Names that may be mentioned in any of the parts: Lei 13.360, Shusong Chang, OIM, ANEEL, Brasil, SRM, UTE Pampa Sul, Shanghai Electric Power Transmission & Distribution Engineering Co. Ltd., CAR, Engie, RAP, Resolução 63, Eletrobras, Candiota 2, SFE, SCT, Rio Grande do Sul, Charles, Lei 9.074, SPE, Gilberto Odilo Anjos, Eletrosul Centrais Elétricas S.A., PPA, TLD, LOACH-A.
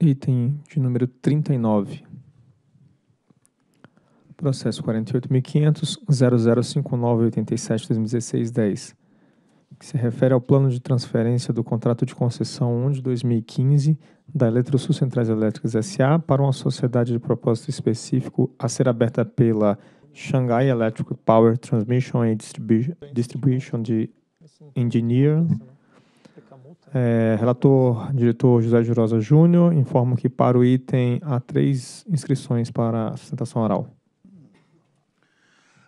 Item de número 39. Processo 48.500.0059.87.2016.10, que se refere ao plano de transferência do contrato de concessão 1 de 2015 da Eletrosul Centrais Elétricas S.A. para uma sociedade de propósito específico a ser aberta pela Shanghai Electric Power Transmission and Distribution Engineering Relator, diretor José Jurhosa Júnior, informo que para o item há 3 inscrições para sustentação oral.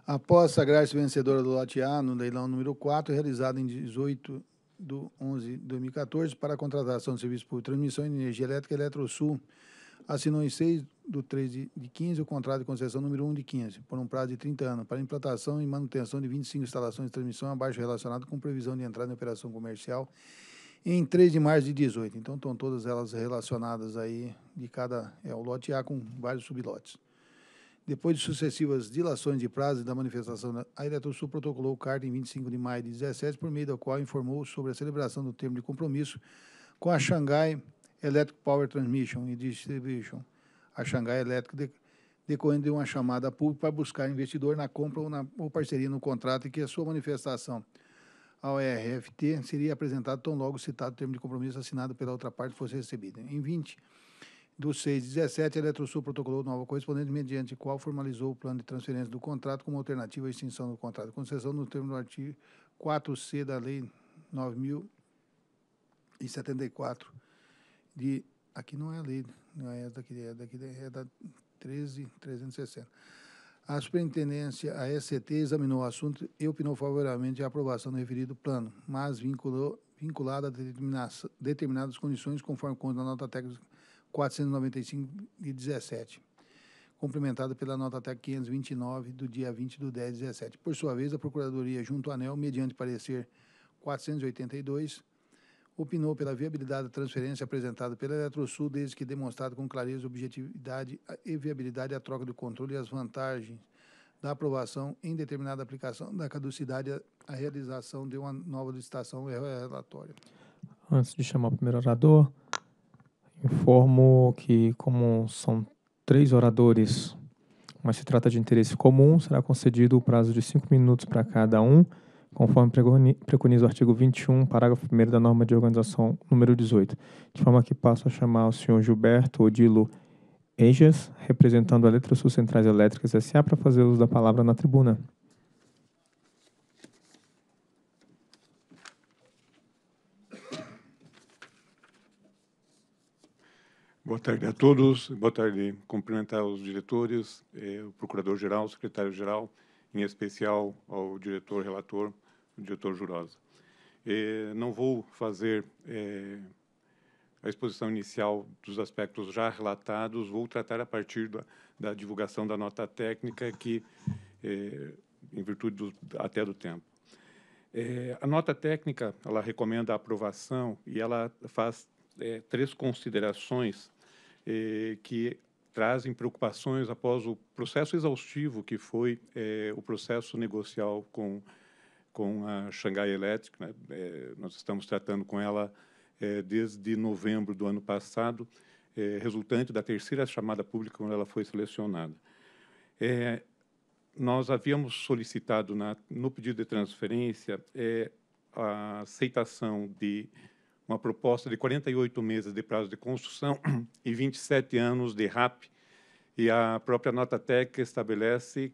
Após sagrar-se vencedora do LOACH-A no leilão número 4, realizado em 18/11/2014, para a contratação de serviço por transmissão de energia elétrica, Eletrosul assinou em 6/3/15 o contrato de concessão número 1 de 15, por um prazo de 30 anos, para implantação e manutenção de 25 instalações de transmissão abaixo relacionado com previsão de entrada em operação comercial em 3 de março de 18. Então, estão todas elas relacionadas aí, de cada o lote A com vários sublotes. Depois de sucessivas dilações de prazo da manifestação, a Eletrosul protocolou o CAR em 25 de maio de 2017, por meio da qual informou sobre a celebração do termo de compromisso com a Shanghai Electric Power Transmission and Distribution, a Shanghai Electric, decorrendo de uma chamada pública para buscar investidor na compra ou parceria no contrato, e que a sua manifestação ao RFT seria apresentado tão logo citado o termo de compromisso assinado pela outra parte fosse recebido. Em 20/6/17, a Eletrosul protocolou nova correspondente, mediante qual formalizou o plano de transferência do contrato como alternativa à extinção do contrato de concessão no termo do artigo 4C da Lei 9.074 de... Aqui não é a lei, não é daqui, é da 13.360. A superintendência, a SCT, examinou o assunto e opinou favoravelmente à aprovação do referido plano, mas vinculada a determinadas condições, conforme consta na nota técnica 495 de 17, complementada pela nota técnica 529 do dia 20/10/17. Por sua vez, a Procuradoria, junto à ANEEL, mediante parecer 482, opinou pela viabilidade da transferência apresentada pela Eletrosul, desde que demonstrado com clareza, objetividade e viabilidade a troca do controle e as vantagens da aprovação em determinada aplicação da caducidade a realização de uma nova licitação e relatório. Antes de chamar o primeiro orador, informo que, como são 3 oradores, mas se trata de interesse comum, será concedido o prazo de 5 minutos para cada um, conforme preconiza o artigo 21, parágrafo 1º da norma de organização número 18. De forma que passo a chamar o senhor Gilberto Odilo Anjos, representando a Eletrosul Centrais Elétricas S.A., para fazer uso da palavra na tribuna. Boa tarde a todos, boa tarde. Cumprimentar os diretores, o procurador-geral, o secretário-geral, em especial ao diretor-relator, o diretor Jurhosa. Não vou fazer a exposição inicial dos aspectos já relatados, vou tratar a partir da divulgação da nota técnica, que, em virtude até do tempo. A nota técnica, ela recomenda a aprovação e ela faz 3 considerações que trazem preocupações após o processo exaustivo que foi o processo negocial com a Shanghai Electric, né? Nós estamos tratando com ela desde novembro do ano passado, resultante da 3ª chamada pública quando ela foi selecionada. Nós havíamos solicitado no pedido de transferência a aceitação de uma proposta de 48 meses de prazo de construção e 27 anos de RAP, e a própria nota técnica estabelece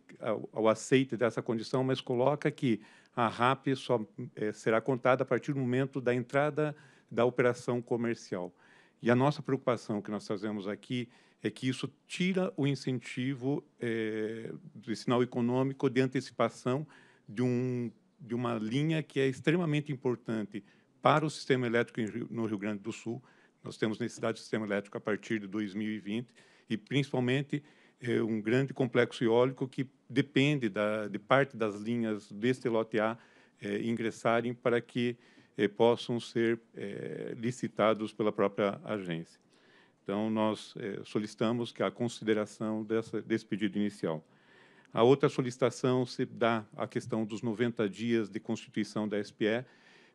o aceite dessa condição, mas coloca que a RAP só será contada a partir do momento da entrada da operação comercial. E a nossa preocupação que nós trazemos aqui é que isso tira o incentivo do sinal econômico de antecipação de uma linha que é extremamente importante para o sistema elétrico no Rio Grande do Sul. Nós temos necessidade de sistema elétrico a partir de 2020 e, principalmente, um grande complexo eólico que depende de parte das linhas deste lote A ingressarem para que possam ser licitados pela própria agência. Então, nós solicitamos que a consideração desse pedido inicial. A outra solicitação se dá à questão dos 90 dias de constituição da SPE,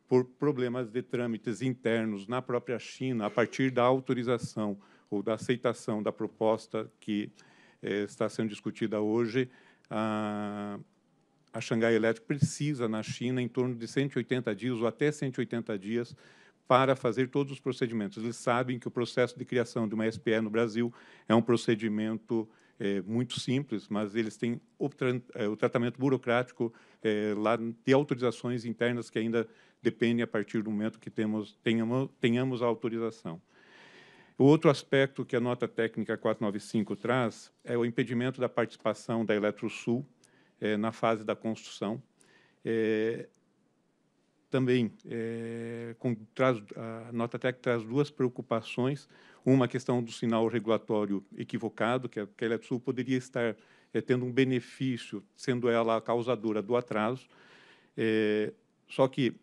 por problemas de trâmites internos na própria China, a partir da autorização ou da aceitação da proposta que está sendo discutida hoje, a Shanghai Electric precisa, na China, em torno de 180 dias ou até 180 dias para fazer todos os procedimentos. Eles sabem que o processo de criação de uma SPE no Brasil é um procedimento muito simples, mas eles têm o tratamento burocrático lá de autorizações internas que ainda dependem a partir do momento que tenhamos a autorização. O outro aspecto que a nota técnica 495 traz é o impedimento da participação da Eletrosul na fase da construção. Também a nota técnica traz duas preocupações, uma questão do sinal regulatório equivocado, que a Eletrosul poderia estar tendo um benefício, sendo ela a causadora do atraso, só que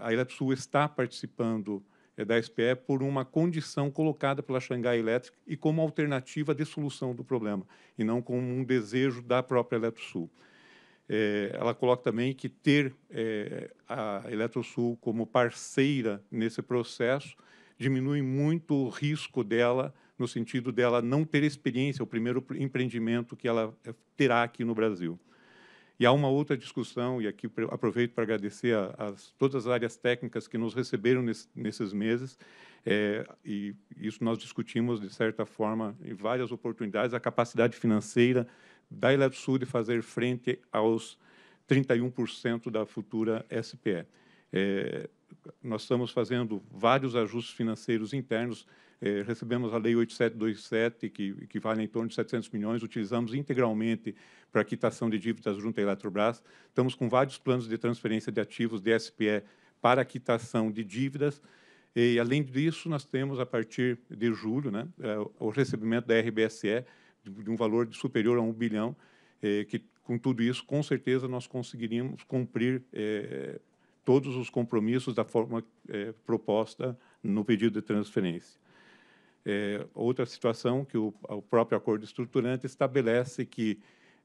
a Eletrosul está participando da SPE por uma condição colocada pela Shanghai Electric e como alternativa de solução do problema, e não como um desejo da própria Eletrosul. Ela coloca também que ter a Eletrosul como parceira nesse processo diminui muito o risco dela, no sentido dela não ter experiência, o primeiro empreendimento que ela terá aqui no Brasil. E há uma outra discussão, e aqui aproveito para agradecer todas as áreas técnicas que nos receberam nesses meses, e isso nós discutimos, de certa forma, em várias oportunidades, a capacidade financeira da Eletrosul de fazer frente aos 31% da futura SPE. Nós estamos fazendo vários ajustes financeiros internos, recebemos a Lei 8.727, que vale em torno de 700 milhões, utilizamos integralmente para quitação de dívidas junto à Eletrobras, estamos com vários planos de transferência de ativos de SPE para quitação de dívidas, e, além disso, nós temos, a partir de julho, né, o recebimento da RBSE, de um valor superior a 1 bilhão, que, com tudo isso, com certeza, nós conseguiríamos cumprir todos os compromissos da forma proposta no pedido de transferência. Outra situação que o próprio acordo estruturante estabelece que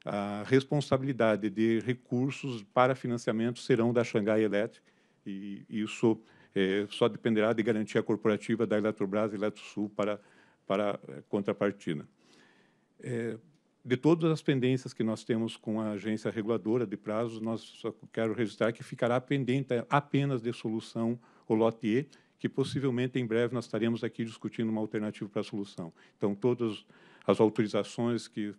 a responsabilidade de recursos para financiamento serão da Shanghai Electric, e isso só dependerá de garantia corporativa da Eletrobras e Eletrosul para contrapartida. De todas as pendências que nós temos com a agência reguladora de prazos, nós só quero registrar que ficará pendente apenas de solução o lote E, que possivelmente em breve nós estaremos aqui discutindo uma alternativa para a solução. Então, todas as autorizações que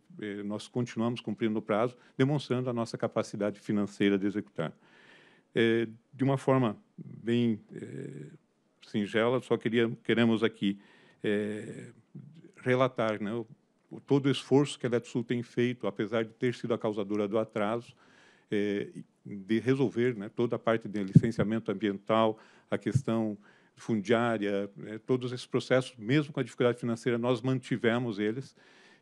nós continuamos cumprindo no prazo, demonstrando a nossa capacidade financeira de executar. De uma forma bem singela, só queremos aqui relatar, né, todo o esforço que a Eletrosul tem feito, apesar de ter sido a causadora do atraso, de resolver, né, toda a parte de licenciamento ambiental, a questão fundiária, todos esses processos, mesmo com a dificuldade financeira, nós mantivemos eles,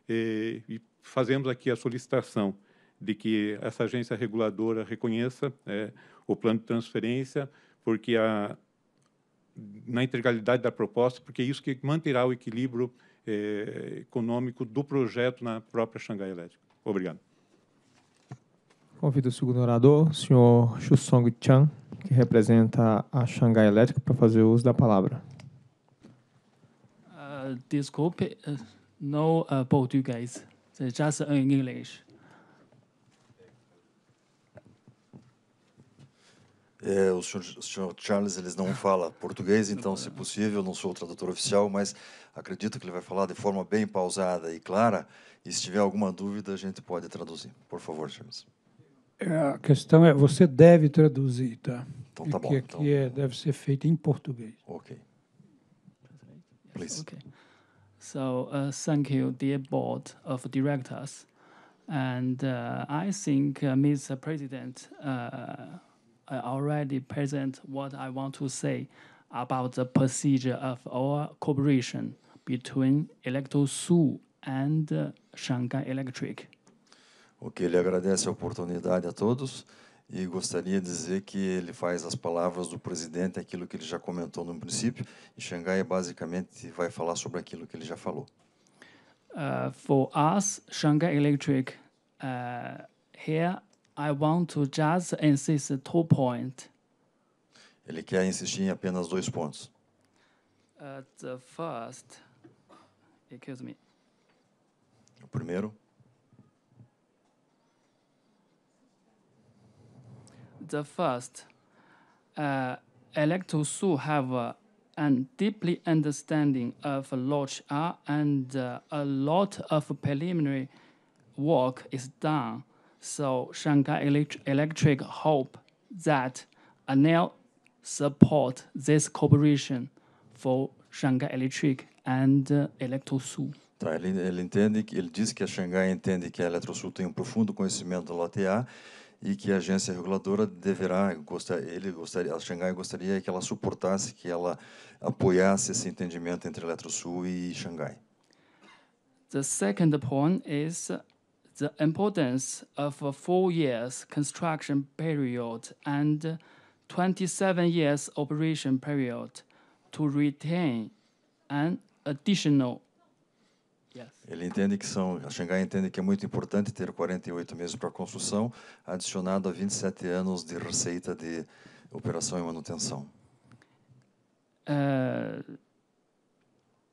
e fazemos aqui a solicitação de que essa agência reguladora reconheça o plano de transferência, porque na integralidade da proposta, porque é isso que manterá o equilíbrio econômico do projeto na própria Shanghai Electric. Obrigado. Convido o segundo orador, o senhor Shusong Chang, que representa a Shanghai Electric, para fazer uso da palavra. Desculpe, no Portuguese, just in English. O senhor Charles, eles não falam português, então, se possível, não sou o tradutor oficial, mas acredito que ele vai falar de forma bem pausada e clara, e se tiver alguma dúvida, a gente pode traduzir. Por favor, Charles. A questão é, você deve traduzir, tá? Então, tá bom. Porque aqui deve ser feito em português. Ok. Please. Okay. So, thank you, dear board of directors. And I think, Mr. President, I already present what I want to say about the procedure of our cooperation between Eletrosul and Shanghai Electric. Ok, ele agradece a oportunidade a todos e gostaria de dizer que ele faz as palavras do presidente, aquilo que ele já comentou no princípio, e Shanghai basicamente vai falar sobre aquilo que ele já falou. For us, Shanghai Electric, here I want to just insist 2 points. Ele quer insistir em apenas 2 pontos. The first Excuse me. O primeiro. The first, Eletrosul have a deeply understanding of LOACH-A, and a lot of preliminary work is done. So Shanghai Electric hope that ANEL support this cooperation for Shanghai Electric and Eletrosul. Então, ele diz que a Shanghai entende que a Eletrosul tem profundo conhecimento da LOACH-A e que a agência reguladora deverá, a Shanghai gostaria que ela suportasse, que ela apoiasse esse entendimento entre Eletrosul e Shanghai. The second point is the importance of a 4 years construction period and 27 years operation period to retain an additional. Ele entende que a Shanghai entende que é muito importante ter 48 meses para construção, adicionado a 27 anos de receita de operação e manutenção.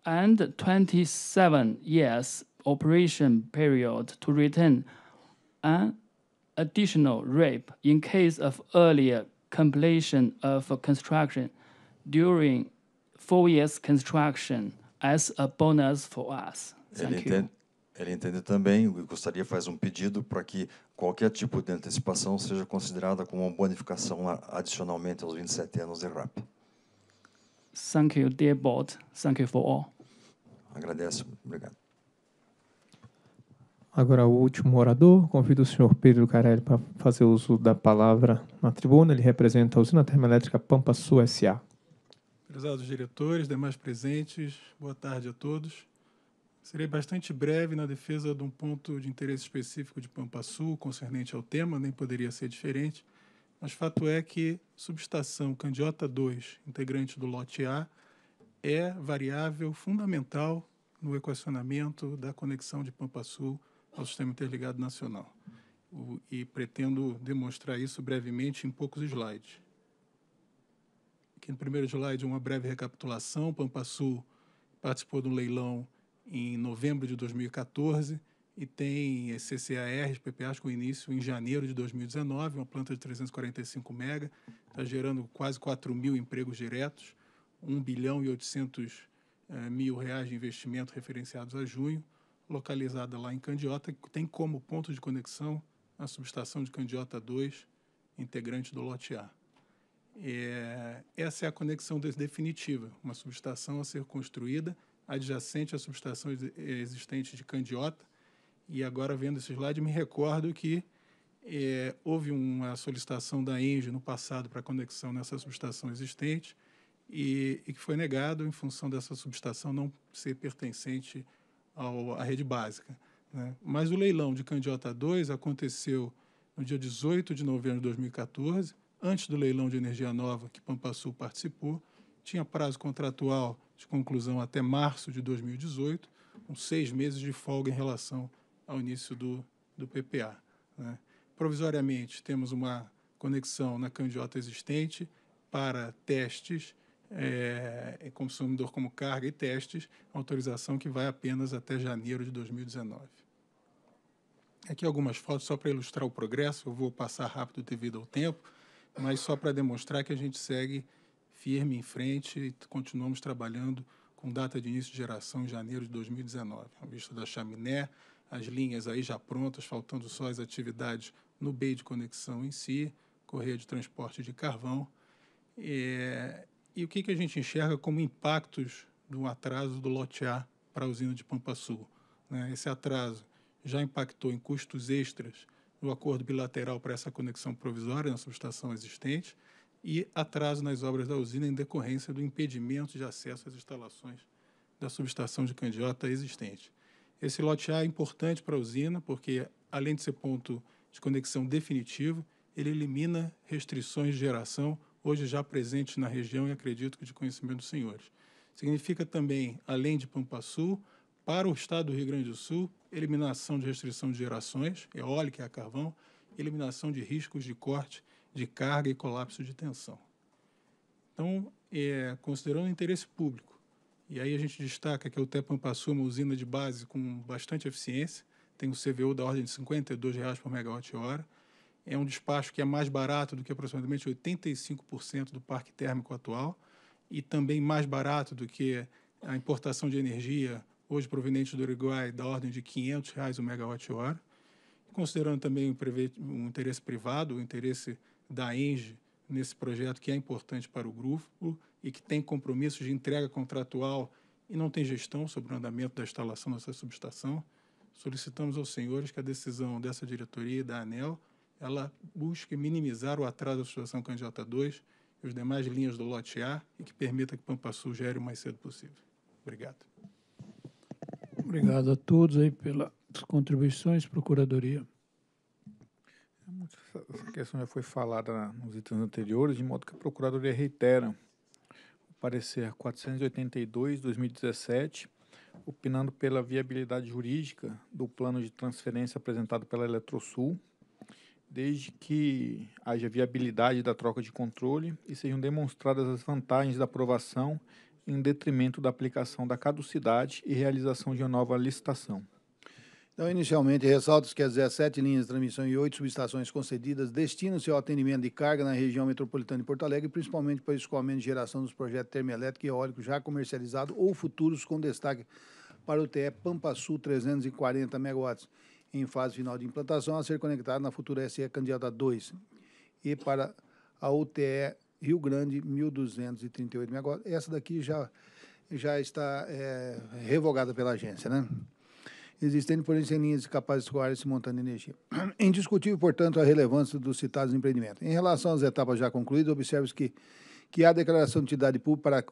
And 27 years operation period to retain an additional RAP in case of earlier completion of construction during 4 years construction as a bonus for us. Ele entende também, gostaria de fazer um pedido para que qualquer tipo de antecipação seja considerada como uma bonificação adicionalmente aos 27 anos de RAP. Thank you, dear board. Thank you for all. Agradeço. Obrigado. Agora, o último orador. Convido o senhor Pedro Carelli para fazer uso da palavra na tribuna. Ele representa a usina termoelétrica Pampa-Sul S.A. Prezados diretores, demais presentes, boa tarde a todos. Serei bastante breve na defesa de um ponto de interesse específico de Pampa-Sul, concernente ao tema, nem poderia ser diferente, mas fato é que subestação Candiota 2, integrante do lote A, é variável fundamental no equacionamento da conexão de Pampa-Sul ao Sistema Interligado Nacional. E pretendo demonstrar isso brevemente em poucos slides. Aqui no primeiro slide, uma breve recapitulação. Pampa-Sul participou de um leilão em novembro de 2014 e tem CCAR, PPAs com início em janeiro de 2019, uma planta de 345 mega, está gerando quase 4 mil empregos diretos, 1 bilhão e 800 mil reais de investimento referenciados a junho, localizada lá em Candiota, que tem como ponto de conexão a subestação de Candiota 2, integrante do lote A. Essa é a conexão definitiva, uma subestação a ser construída adjacente à subestação existente de Candiota. E agora, vendo esse slide, me recordo que houve uma solicitação da Engie no passado para conexão nessa subestação existente e que foi negado em função dessa subestação não ser pertencente à rede básica, né? Mas o leilão de Candiota 2 aconteceu no dia 18 de novembro de 2014, antes do leilão de energia nova que Pampa-Sul participou. Tinha prazo contratual de conclusão até março de 2018, com 6 meses de folga em relação ao início do PPA, né? Provisoriamente, temos uma conexão na Candiota existente para testes, consumidor como carga e testes, autorização que vai apenas até janeiro de 2019. Aqui algumas fotos só para ilustrar o progresso, eu vou passar rápido devido ao tempo, mas só para demonstrar que a gente segue firme em frente e continuamos trabalhando com data de início de geração em janeiro de 2019. A vista da chaminé, as linhas aí já prontas, faltando só as atividades no bey de conexão em si, correia de transporte de carvão. E o que a gente enxerga como impactos do atraso do lote A para a usina de Pampa-Sul, né? Esse atraso já impactou em custos extras do acordo bilateral para essa conexão provisória na subestação existente, e atraso nas obras da usina em decorrência do impedimento de acesso às instalações da subestação de Candiota existente. Esse lote A é importante para a usina porque, além de ser ponto de conexão definitivo, ele elimina restrições de geração, hoje já presentes na região e acredito que de conhecimento dos senhores. Significa também, além de Pampa-Sul, para o estado do Rio Grande do Sul, eliminação de restrição de gerações, eólica e a carvão, eliminação de riscos de corte de carga e colapso de tensão. Então, considerando o interesse público, E aí a gente destaca que a UTE Pampa Sul é uma usina de base com bastante eficiência, tem um CVU da ordem de R$ 52,00 por megawatt-hora. É um despacho que é mais barato do que aproximadamente 85% do parque térmico atual e também mais barato do que a importação de energia, hoje proveniente do Uruguai, da ordem de R$ 500,00 o megawatt-hora. Considerando também o interesse privado, o interesse da Engie nesse projeto, que é importante para o grupo e que tem compromissos de entrega contratual e não tem gestão sobre o andamento da instalação dessa subestação, solicitamos aos senhores que a decisão dessa diretoria e da ANEEL ela busque minimizar o atraso da subestação Candiota 2 e os demais linhas do lote A e que permita que Pampa-Sul gere o mais cedo possível. Obrigado. Obrigado a todos aí pelas contribuições, Procuradoria. Essa questão já foi falada nos itens anteriores, de modo que a Procuradoria reitera o parecer 482/2017, opinando pela viabilidade jurídica do plano de transferência apresentado pela Eletrosul, desde que haja viabilidade da troca de controle e sejam demonstradas as vantagens da aprovação em detrimento da aplicação da caducidade e realização de uma nova licitação. Então, inicialmente, ressalto que as 17 linhas de transmissão e 8 subestações concedidas destinam-se ao atendimento de carga na região metropolitana de Porto Alegre, principalmente para o escoamento e geração dos projetos termoelétrico e eólico já comercializados ou futuros, com destaque para o TE Pampa Sul 340 megawatts, em fase final de implantação, a ser conectado na futura SE Candiota 2, e para a UTE Rio Grande 1.238 megawatts. Essa daqui já está revogada pela agência, né? Existendo, porém, sem linhas capazes de escoar esse montante de energia. Indiscutível, portanto, a relevância dos citados empreendimentos. Em relação às etapas já concluídas, observa-se que há declaração de utilidade pública para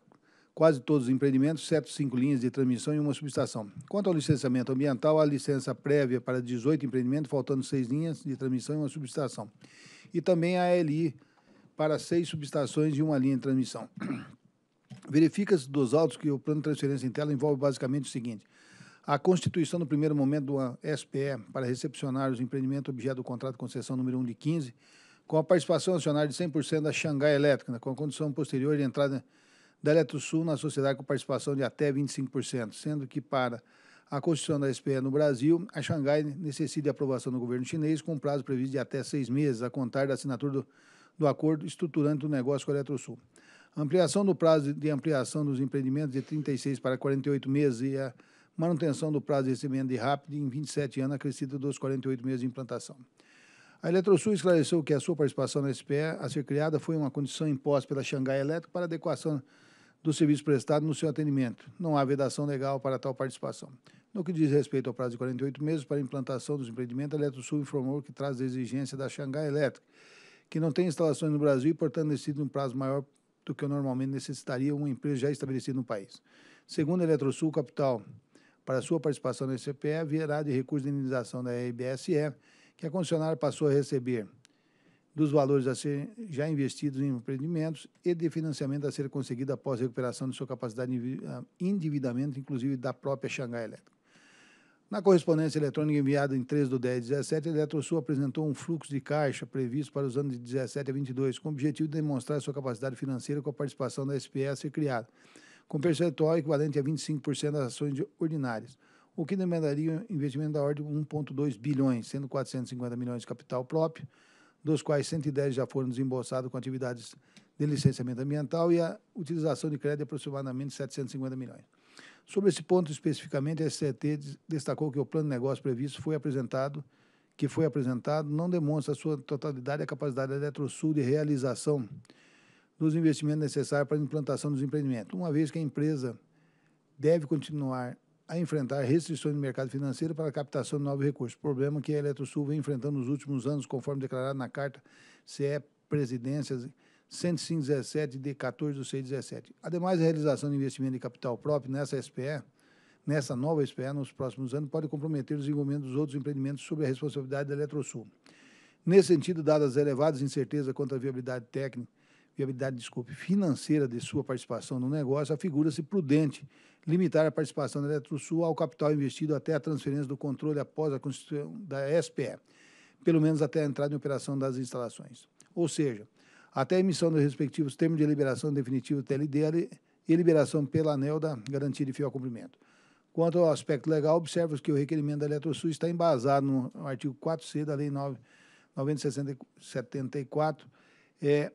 quase todos os empreendimentos, exceto 5 linhas de transmissão e uma subestação. Quanto ao licenciamento ambiental, há licença prévia para 18 empreendimentos, faltando 6 linhas de transmissão e uma subestação. E também a LI para 6 subestações e uma linha de transmissão. Verifica-se dos autos que o plano de transferência em tela envolve basicamente o seguinte: a constituição no primeiro momento de uma SPE para recepcionar os empreendimentos objeto do contrato de concessão número 1 de 15, com a participação acionária de 100% da Shanghai Electric, com a condição posterior de entrada da Eletrosul na sociedade com participação de até 25%, sendo que para a constituição da SPE no Brasil, a Shanghai necessita de aprovação do governo chinês com prazo previsto de até 6 meses, a contar da assinatura do acordo estruturante do negócio com a Eletrosul. Ampliação do prazo de ampliação dos empreendimentos de 36 para 48 meses e a manutenção do prazo de recebimento de RAP em 27 anos, acrescido dos 48 meses de implantação. A Eletrosul esclareceu que a sua participação na SPE a ser criada foi uma condição imposta pela Shanghai Electric para adequação do serviço prestado no seu atendimento. Não há vedação legal para tal participação. No que diz respeito ao prazo de 48 meses para a implantação dos empreendimentos, a Eletrosul informou que traz a exigência da Shanghai Electric, que não tem instalações no Brasil e, portanto, necessita um prazo maior do que normalmente necessitaria uma empresa já estabelecida no país. Segundo a Eletrosul, capital para sua participação na SPE virá de recurso de indenização da RBSE, que a concessionária passou a receber dos valores a ser já investidos em empreendimentos e de financiamento a ser conseguido após a recuperação de sua capacidade de endividamento, inclusive da própria Shanghai Electric. Na correspondência eletrônica enviada em 3/10/17, a Eletrosul apresentou um fluxo de caixa previsto para os anos de 17 a 22, com o objetivo de demonstrar sua capacidade financeira com a participação da SPE a ser criada, com percentual equivalente a 25% das ações ordinárias, o que demandaria um investimento da ordem de 1,2 bilhões, sendo 450 milhões de capital próprio, dos quais 110 já foram desembolsados com atividades de licenciamento ambiental e a utilização de crédito de aproximadamente 750 milhões. Sobre esse ponto especificamente, a SCT destacou que o plano de negócio previsto que foi apresentado não demonstra a sua totalidade e a capacidade da Eletrosul de realização dos investimentos necessários para a implantação dos empreendimentos, uma vez que a empresa deve continuar a enfrentar restrições no mercado financeiro para a captação de novos recursos, problema que a Eletrosul vem enfrentando nos últimos anos, conforme declarado na Carta CE Presidências 105/17 de 14/6/17. Ademais, a realização de investimento de capital próprio nessa nova SPE, nos próximos anos, pode comprometer o desenvolvimento dos outros empreendimentos sob a responsabilidade da Eletrosul. Nesse sentido, dadas as elevadas incertezas quanto à viabilidade financeira de sua participação no negócio, afigura-se prudente limitar a participação da Eletrosul ao capital investido até a transferência do controle após a constituição da SPE, pelo menos até a entrada em operação das instalações. Ou seja, até a emissão dos respectivos termos de liberação definitiva TLD, e liberação pela ANEEL da garantia de fiel cumprimento. Quanto ao aspecto legal, observa-se que o requerimento da Eletrosul está embasado no artigo 4C da Lei 9.074 e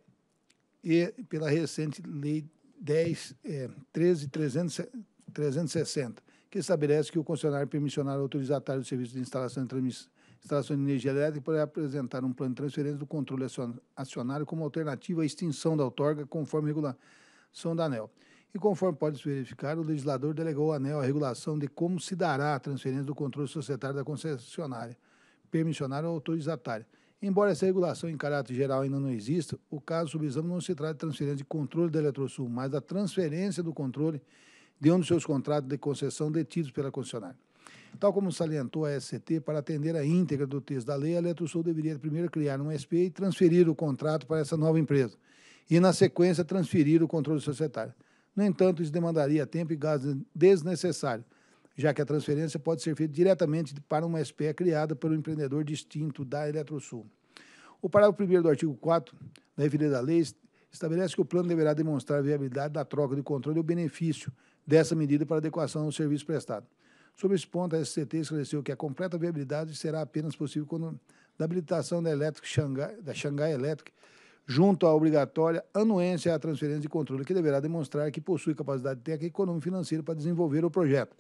pela recente Lei 13.360, que estabelece que o concessionário permissionário autorizatário do serviço de instalação e transmissão instalação de energia elétrica poderá apresentar um plano de transferência do controle acionário como alternativa à extinção da outorga, conforme a regulação da ANEEL. E conforme pode-se verificar, o legislador delegou à ANEEL a regulação de como se dará a transferência do controle societário da concessionária, permissionária ou autorizatária. Embora essa regulação em caráter geral ainda não exista, o caso sob exame não se trata de transferência de controle da Eletrosul, mas da transferência do controle de um dos seus contratos de concessão detidos pela concessionária. Tal como salientou a SCT, para atender a íntegra do texto da lei, a Eletrosul deveria primeiro criar um SPE e transferir o contrato para essa nova empresa, e, na sequência, transferir o controle societário. No entanto, isso demandaria tempo e gasto desnecessário, já que a transferência pode ser feita diretamente para uma SPE criada por um empreendedor distinto da Eletrosul. O parágrafo 1º do artigo 4 da referida da lei estabelece que o plano deverá demonstrar a viabilidade da troca de controle ou benefício dessa medida para adequação ao serviço prestado. Sobre esse ponto, a SCT esclareceu que a completa viabilidade será apenas possível quando a habilitação da Shanghai Electric, junto à obrigatória anuência à transferência de controle, que deverá demonstrar que possui capacidade técnica, econômica e financeira para desenvolver o projeto.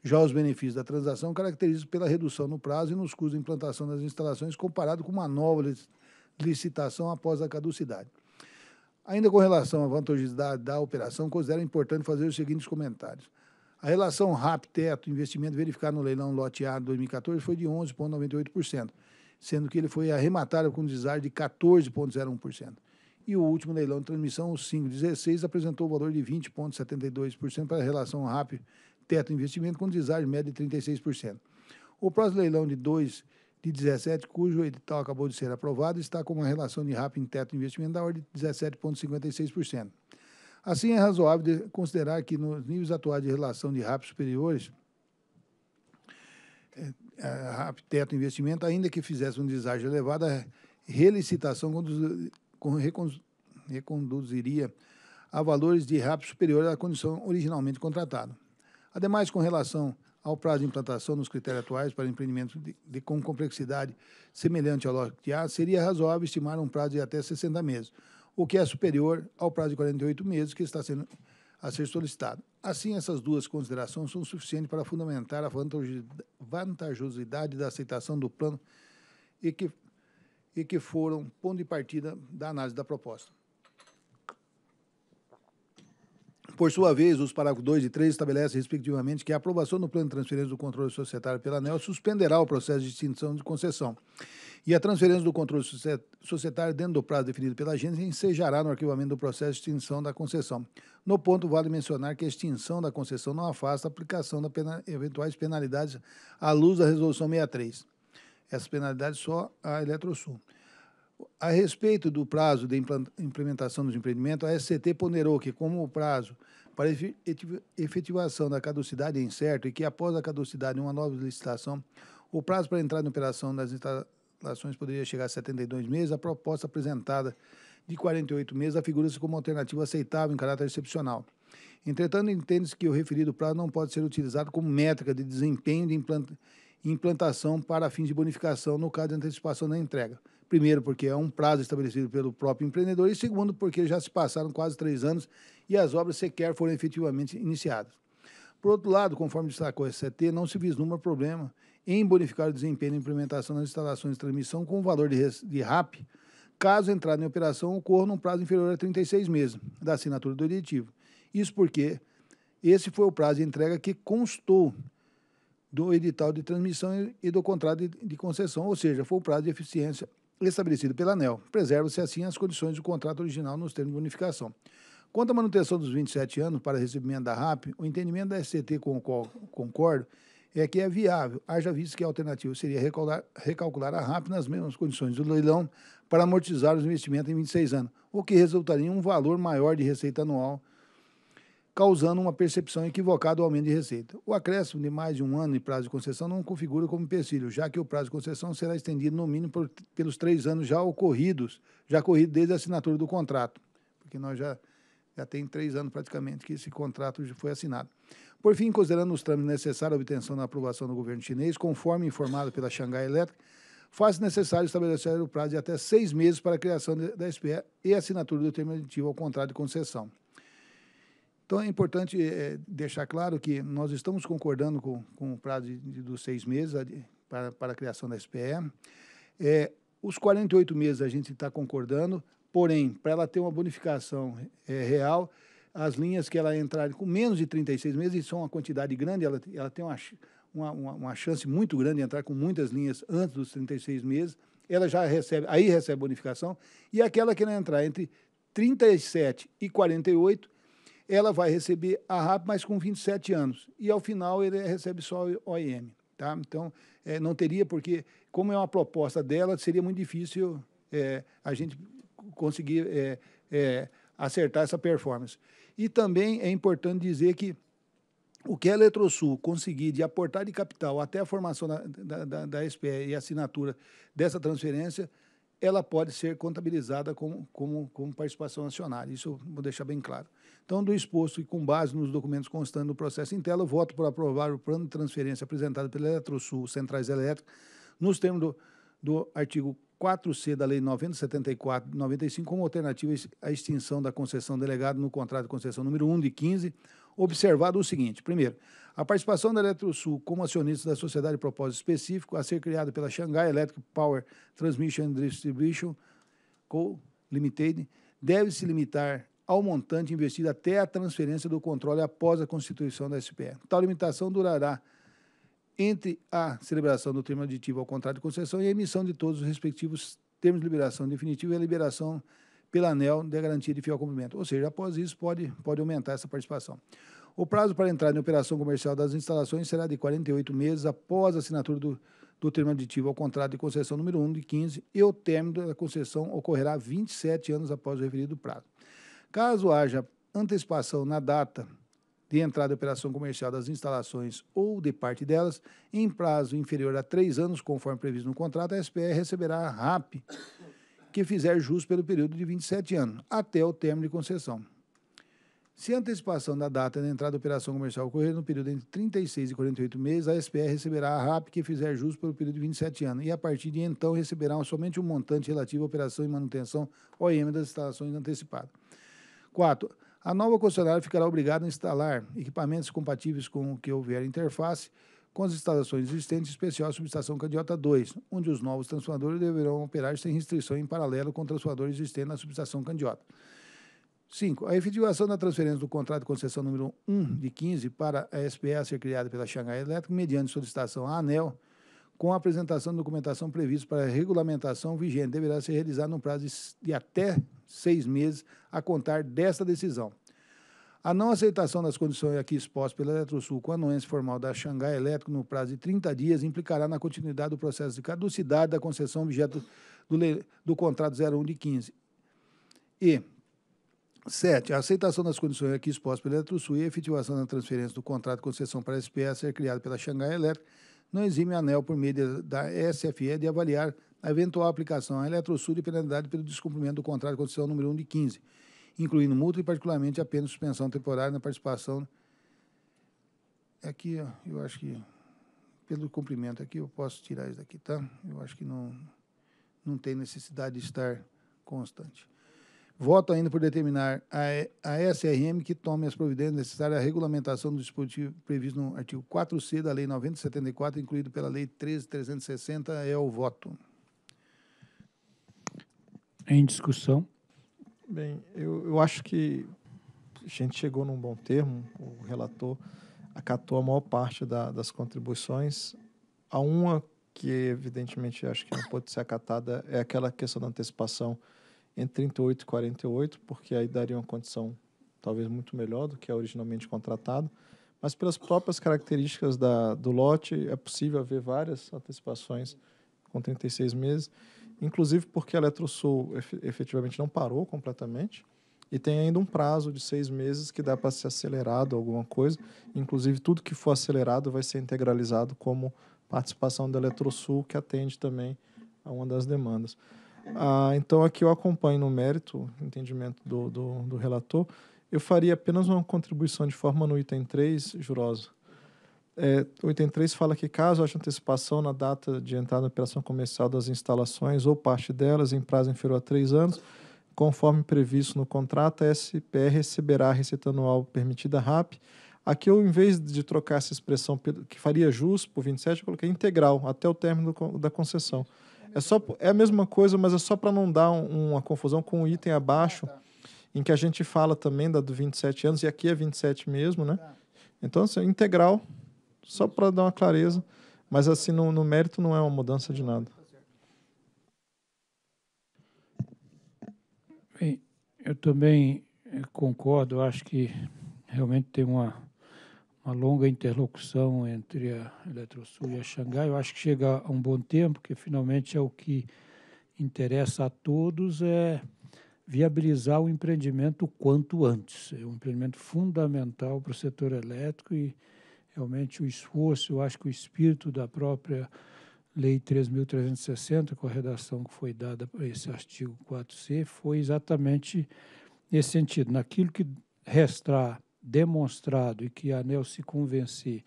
Já os benefícios da transação caracterizam-se pela redução no prazo e nos custos de implantação das instalações, comparado com uma nova licitação após a caducidade. Ainda com relação à vantajosidade da operação, considero importante fazer os seguintes comentários. A relação RAP-Teto, investimento verificado no leilão LOACH-A de 2014, foi de 11,98%, sendo que ele foi arrematado com um deságio de 14,01%. E o último leilão de transmissão, o 516, apresentou o valor de 20,72% para a relação RAP-Teto investimento, com um deságio médio de 36%. O próximo leilão de 2 de 17, cujo edital acabou de ser aprovado, está com uma relação de RAP-Teto investimento da ordem de 17,56%. Assim, é razoável considerar que nos níveis atuais de relação de RAP superiores, RAP teto investimento, ainda que fizesse um deságio elevado, a relicitação reconduziria a valores de RAP superior à condição originalmente contratada. Ademais, com relação ao prazo de implantação nos critérios atuais para empreendimentos com complexidade semelhante ao LOACH-A, seria razoável estimar um prazo de até 60 meses, o que é superior ao prazo de 48 meses que está sendo a ser solicitado. Assim, essas duas considerações são suficientes para fundamentar a vantajosidade da aceitação do plano e que foram ponto de partida da análise da proposta. Por sua vez, os parágrafos 2 e 3 estabelecem, respectivamente, que a aprovação do plano de transferência do controle societário pela ANEEL suspenderá o processo de extinção de concessão, e a transferência do controle societário dentro do prazo definido pela agência ensejará no arquivamento do processo de extinção da concessão. No ponto, vale mencionar que a extinção da concessão não afasta a aplicação de eventuais penalidades à luz da Resolução 63. Essas penalidades só a Eletrosul. A respeito do prazo de implementação dos empreendimentos, a SCT ponderou que, como o prazo para efetivação da caducidade é incerto e que, após a caducidade de uma nova licitação, o prazo para entrar em operação das instalações poderia chegar a 72 meses, a proposta apresentada de 48 meses afigura-se como alternativa aceitável em caráter excepcional. Entretanto, entende-se que o referido prazo não pode ser utilizado como métrica de desempenho de implantação para fins de bonificação no caso de antecipação da entrega. Primeiro, porque é um prazo estabelecido pelo próprio empreendedor, e segundo, porque já se passaram quase 3 anos e as obras sequer foram efetivamente iniciadas. Por outro lado, conforme destacou a SCT, não se vislumbra problema em bonificar o desempenho e implementação das instalações de transmissão com o valor de RAP, caso a entrada em operação ocorra num prazo inferior a 36 meses da assinatura do editivo. Isso porque esse foi o prazo de entrega que constou do edital de transmissão e do contrato de concessão, ou seja, foi o prazo de eficiência estabelecido pela ANEEL. Preserva-se, assim, as condições do contrato original nos termos de bonificação. Quanto à manutenção dos 27 anos para recebimento da RAP, o entendimento da SCT, com o qual concordo, é que é viável, haja visto que a alternativa seria recalcular a RAP nas mesmas condições do leilão para amortizar os investimentos em 26 anos, o que resultaria em um valor maior de receita anual, causando uma percepção equivocada do aumento de receita. O acréscimo de mais de 1 ano de prazo de concessão não configura como empecilho, já que o prazo de concessão será estendido no mínimo pelos 3 anos já corridos desde a assinatura do contrato, porque nós já já tem 3 anos praticamente que esse contrato foi assinado. Por fim, considerando os trâmites necessários à obtenção da aprovação do governo chinês, conforme informado pela Shanghai Electric, faz-se necessário estabelecer o prazo de até 6 meses para a criação da SPE e a assinatura do termo aditivo ao contrato de concessão. Então, é importante deixar claro que nós estamos concordando com o prazo dos 6 meses para a criação da SPE. Os 48 meses a gente está concordando, porém, para ela ter uma bonificação real, as linhas que ela entrar com menos de 36 meses, e são uma quantidade grande, ela tem uma chance muito grande de entrar com muitas linhas antes dos 36 meses, ela já recebe, aí recebe bonificação, e aquela que ela entrar entre 37 e 48, ela vai receber a RAP, mas com 27 anos. E, ao final, ele recebe só o OIM. Tá? Então, não teria, porque, como é uma proposta dela, seria muito difícil a gente conseguir acertar essa performance. E também é importante dizer que o que a Eletrosul conseguir de aportar de capital até a formação da SPE e a assinatura dessa transferência, ela pode ser contabilizada como participação acionária. Isso eu vou deixar bem claro. Então, do exposto e com base nos documentos constantes do processo em tela, eu voto por aprovar o plano de transferência apresentado pela Eletrosul Centrais Elétricas nos termos do artigo 4C da Lei 9.074 de 95, como alternativa à extinção da concessão delegada no contrato de concessão número 1 de 15, observado o seguinte. Primeiro, a participação da Eletrosul como acionista da sociedade de propósito específico a ser criada pela Shanghai Electric Power Transmission and Distribution Co. Ltd. deve se limitar ao montante investido até a transferência do controle após a constituição da SPE. Tal limitação durará entre a celebração do termo aditivo ao contrato de concessão e a emissão de todos os respectivos termos de liberação definitiva e a liberação pela ANEEL da garantia de fiel cumprimento. Ou seja, após isso, pode aumentar essa participação. O prazo para entrar em operação comercial das instalações será de 48 meses após a assinatura do termo aditivo ao contrato de concessão número 1 de 15 e o término da concessão ocorrerá 27 anos após o referido prazo. Caso haja antecipação na data de entrada em operação comercial das instalações ou de parte delas, em prazo inferior a 3 anos, conforme previsto no contrato, a SPE receberá a RAP que fizer jus pelo período de 27 anos, até o término de concessão. Se a antecipação da data de entrada em operação comercial ocorrer no período entre 36 e 48 meses, a SPE receberá a RAP que fizer jus pelo período de 27 anos e, a partir de então, receberá somente um montante relativo à operação e manutenção OIM das instalações antecipadas. 4. A nova concessionária ficará obrigada a instalar equipamentos compatíveis com o que houver interface com as instalações existentes, em especial a subestação Candiota 2, onde os novos transformadores deverão operar sem restrição em paralelo com o transformador existente na subestação Candiota. 5. A efetivação da transferência do contrato de concessão número 1 de 15 para a SPE a ser criada pela Shanghai Electric, mediante solicitação à ANEEL, com a apresentação da documentação prevista para a regulamentação vigente, deverá ser realizada no prazo de até 6 meses a contar desta decisão. A não aceitação das condições aqui expostas pela Eletrosul com a anuência formal da Shanghai Electric no prazo de 30 dias implicará na continuidade do processo de caducidade da concessão objeto do contrato 01 de 15. E 7. A aceitação das condições aqui expostas pela Eletrosul e a efetivação da transferência do contrato de concessão para a SPE a ser criada pela Shanghai Electric não exime a ANEEL, por meio da SFE, de avaliar a eventual aplicação à Eletrosul de penalidade pelo descumprimento do contrato de concessão número 1 de 15, incluindo multa e, particularmente, apenas suspensão temporária na participação. Aqui, ó, eu acho que, pelo cumprimento aqui, eu posso tirar isso daqui, tá? Eu acho que não tem necessidade de estar constante. Voto ainda por determinar a SRM que tome as providências necessárias à regulamentação do dispositivo previsto no artigo 4C da Lei 9.074, incluído pela Lei 13.360. É o voto. Em discussão. Bem, eu acho que a gente chegou num bom termo. O relator acatou a maior parte das contribuições. Há uma que, evidentemente, acho que não pode ser acatada, é aquela questão da antecipação entre 38 e 48, porque aí daria uma condição talvez muito melhor do que é originalmente contratado, mas pelas próprias características do lote é possível haver várias antecipações com 36 meses, inclusive porque a Eletrosul efetivamente não parou completamente e tem ainda um prazo de 6 meses que dá para ser acelerado alguma coisa, inclusive tudo que for acelerado vai ser integralizado como participação da Eletrosul, que atende também a uma das demandas. Então, aqui eu acompanho no mérito, entendimento do relator, Eu faria apenas uma contribuição de forma no item 3, Jurhosa. O item 3 fala que caso haja antecipação na data de entrada na operação comercial das instalações ou parte delas em prazo inferior a 3 anos, conforme previsto no contrato, a SPE receberá a receita anual permitida RAP. Aqui eu, em vez de trocar essa expressão que faria jus por 27, eu coloquei integral, até o término da concessão. É a mesma coisa, mas é só para não dar uma confusão com o item abaixo, em que a gente fala também da do 27 anos, e aqui é 27 mesmo, né? Então, assim, integral, só para dar uma clareza, mas assim, no mérito não é uma mudança de nada. Bem, eu também concordo, acho que realmente tem uma longa interlocução entre a Eletrosul e a Shanghai. Eu acho que chega a um bom tempo, porque finalmente é o que interessa a todos, é viabilizar o empreendimento o quanto antes. É um empreendimento fundamental para o setor elétrico e realmente o esforço, eu acho que o espírito da própria Lei 3.360, com a redação que foi dada para esse artigo 4C, foi exatamente nesse sentido. Naquilo que restar demonstrado e que a ANEEL se convencer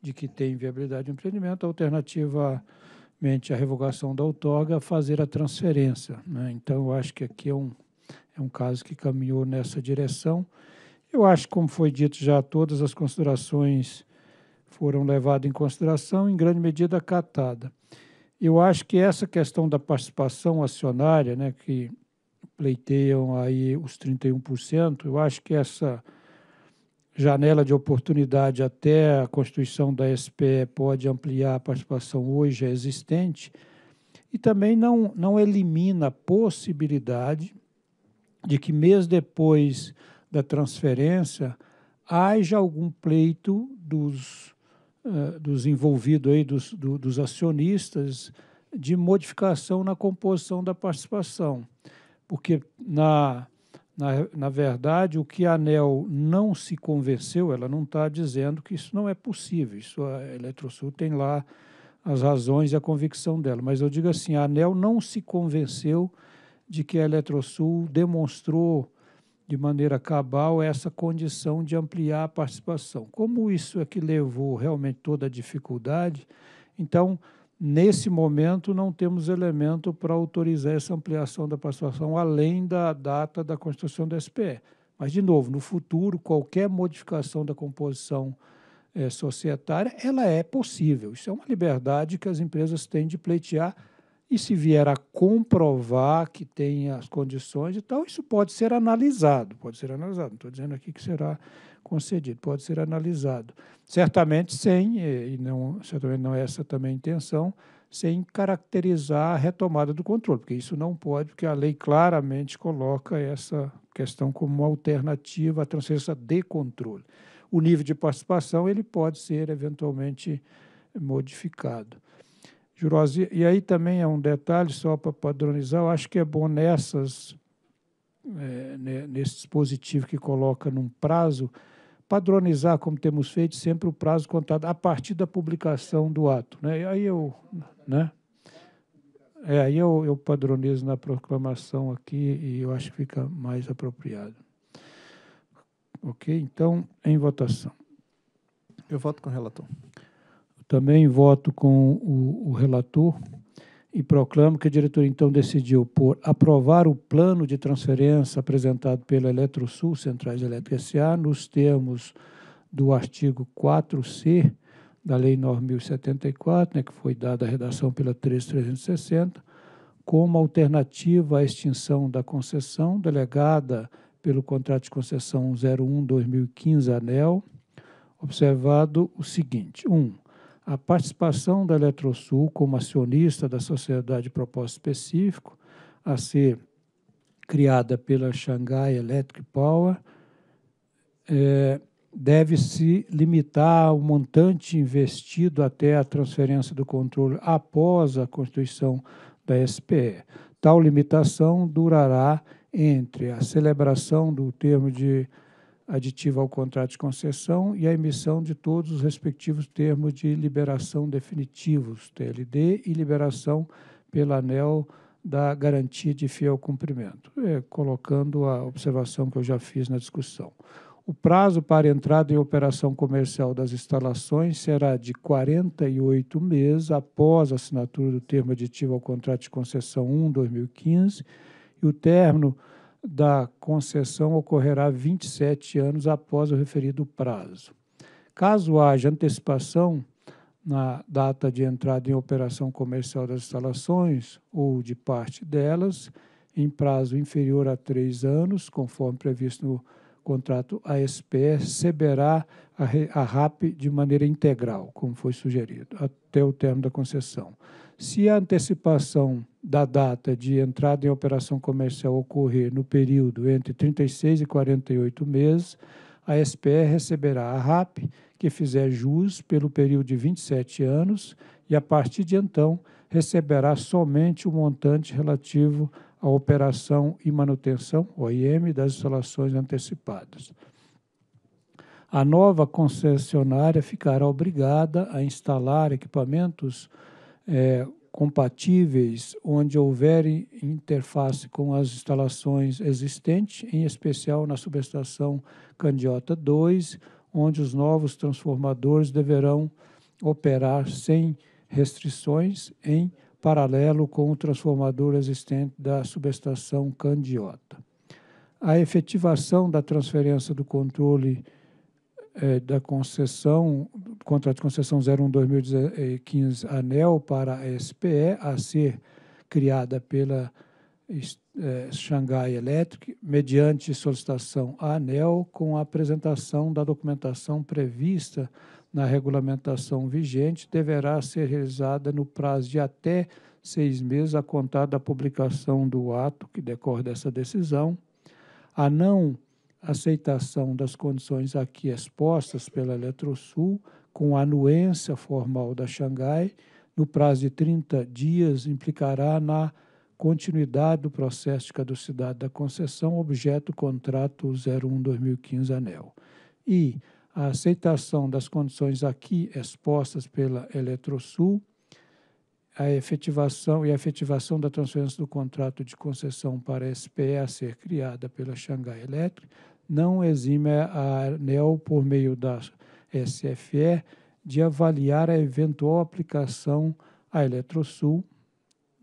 de que tem viabilidade de empreendimento, alternativamente a revogação da outorga, fazer a transferência, né? Então, eu acho que aqui é um caso que caminhou nessa direção. Eu acho, como foi dito já, todas as considerações foram levadas em consideração, em grande medida acatada. Eu acho que essa questão da participação acionária, né, que pleiteiam aí os 31%, eu acho que essa janela de oportunidade até a constituição da SPE pode ampliar a participação hoje existente e também não elimina a possibilidade de que, mês depois da transferência, haja algum pleito dos envolvidos, aí, dos acionistas, de modificação na composição da participação. Porque, na verdade, o que a ANEEL não se convenceu, ela não está dizendo que isso não é possível. Isso, a Eletrosul tem lá as razões e a convicção dela. Mas eu digo assim, a ANEEL não se convenceu de que a Eletrosul demonstrou de maneira cabal essa condição de ampliar a participação. Como isso é que levou realmente toda a dificuldade, então, nesse momento, não temos elemento para autorizar essa ampliação da participação além da data da constituição da SPE. Mas, de novo, no futuro, qualquer modificação da composição societária, ela é possível. Isso é uma liberdade que as empresas têm de pleitear e, se vier a comprovar que tem as condições e tal, isso pode ser analisado. Pode ser analisado. Não estou dizendo aqui que será concedido, pode ser analisado. Certamente sem, e não, certamente não é essa também a intenção, sem caracterizar a retomada do controle, porque isso não pode, porque a lei claramente coloca essa questão como uma alternativa à transferência de controle. O nível de participação ele pode ser eventualmente modificado. Jurhosa, e aí também é um detalhe, só para padronizar, eu acho que é bom nesse dispositivo que coloca num prazo, padronizar, como temos feito, sempre o prazo contado a partir da publicação do ato, né? E aí eu padronizo na proclamação aqui e eu acho que fica mais apropriado. Ok? Então, em votação. Eu voto com o relator. Eu também voto com o relator e proclamo que a diretoria, então, decidiu por aprovar o plano de transferência apresentado pela Eletrosul Centrais Elétricas S.A. nos termos do artigo 4C da Lei 9.074, né, que foi dada a redação pela 3.360, como alternativa à extinção da concessão delegada pelo contrato de concessão 01-2015 ANEEL, observado o seguinte. 1. A participação da Eletrosul como acionista da sociedade de propósito específico a ser criada pela Shanghai Electric Power deve se limitar ao montante investido até a transferência do controle após a constituição da SPE. Tal limitação durará entre a celebração do termo de aditiva ao contrato de concessão e a emissão de todos os respectivos termos de liberação definitivos, TLD, e liberação pela ANEEL da garantia de fiel cumprimento, colocando a observação que eu já fiz na discussão. O prazo para entrada em operação comercial das instalações será de 48 meses após a assinatura do termo aditivo ao contrato de concessão 1/2015 e o término da concessão ocorrerá 27 anos após o referido prazo. Caso haja antecipação na data de entrada em operação comercial das instalações ou de parte delas, em prazo inferior a 3 anos, conforme previsto no contrato, a SPE receberá a RAP de maneira integral, como foi sugerido, até o término da concessão. Se a antecipação da data de entrada em operação comercial ocorrer no período entre 36 e 48 meses, a SPE receberá a RAP que fizer jus pelo período de 27 anos e, a partir de então, receberá somente o montante relativo a operação e manutenção, OIM, das instalações antecipadas. A nova concessionária ficará obrigada a instalar equipamentos compatíveis onde houver interface com as instalações existentes, em especial na subestação Candiota 2, onde os novos transformadores deverão operar sem restrições em paralelo com o transformador existente da subestação Candiota. A efetivação da transferência do controle da concessão, contrato de concessão 01/2015 ANEL para a SPE, a ser criada pela Shanghai Electric, mediante solicitação à ANEL, com a apresentação da documentação prevista na regulamentação vigente, deverá ser realizada no prazo de até 6 meses a contar da publicação do ato que decorre dessa decisão. A não aceitação das condições aqui expostas pela Eletrosul, com anuência formal da Shanghai, no prazo de 30 dias, implicará na continuidade do processo de caducidade da concessão, objeto contrato 01/2015 ANEL. E a aceitação das condições aqui expostas pela Eletrosul, a efetivação da transferência do contrato de concessão para a SPE a ser criada pela Shanghai Electric, não exime a ANEL, por meio da SFE, de avaliar a eventual aplicação à Eletrosul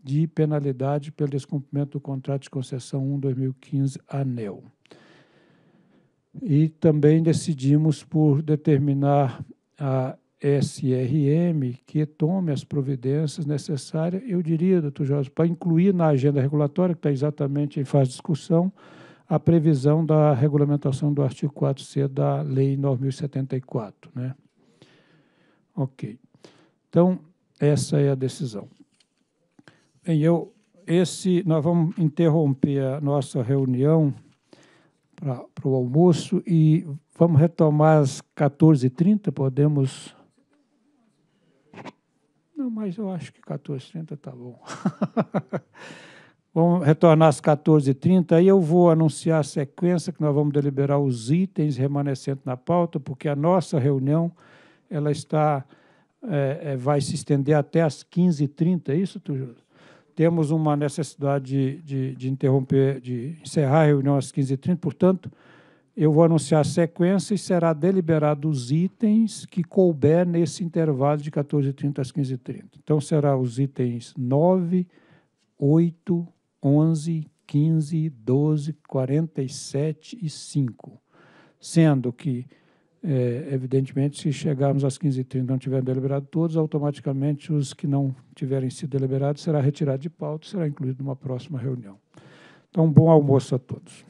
de penalidade pelo descumprimento do contrato de concessão 1/2015 ANEL. E também decidimos por determinar a SRM que tome as providências necessárias, eu diria, doutor Jorge, para incluir na agenda regulatória, que está exatamente em fase de discussão, a previsão da regulamentação do artigo 4C da Lei 9.074. Né? Ok. Então, essa é a decisão. Bem, nós vamos interromper a nossa reunião para o almoço e vamos retomar às 14h30, podemos... Não, mas eu acho que 14h30 está bom. Vamos retornar às 14h30, aí eu vou anunciar a sequência que nós vamos deliberar os itens remanescentes na pauta, porque a nossa reunião ela está, vai se estender até às 15h30, é isso, Túlio? Temos uma necessidade de interromper, de encerrar a reunião às 15h30, portanto, eu vou anunciar a sequência e será deliberado os itens que couber nesse intervalo de 14h30 às 15h30. Então, será os itens 9, 8, 11, 15, 12, 47 e 5. Sendo que, evidentemente, se chegarmos às 15h30 e não tiverem deliberado todos, automaticamente os que não tiverem sido deliberados será retirado de pauta e será incluído numa próxima reunião. Então, bom almoço a todos.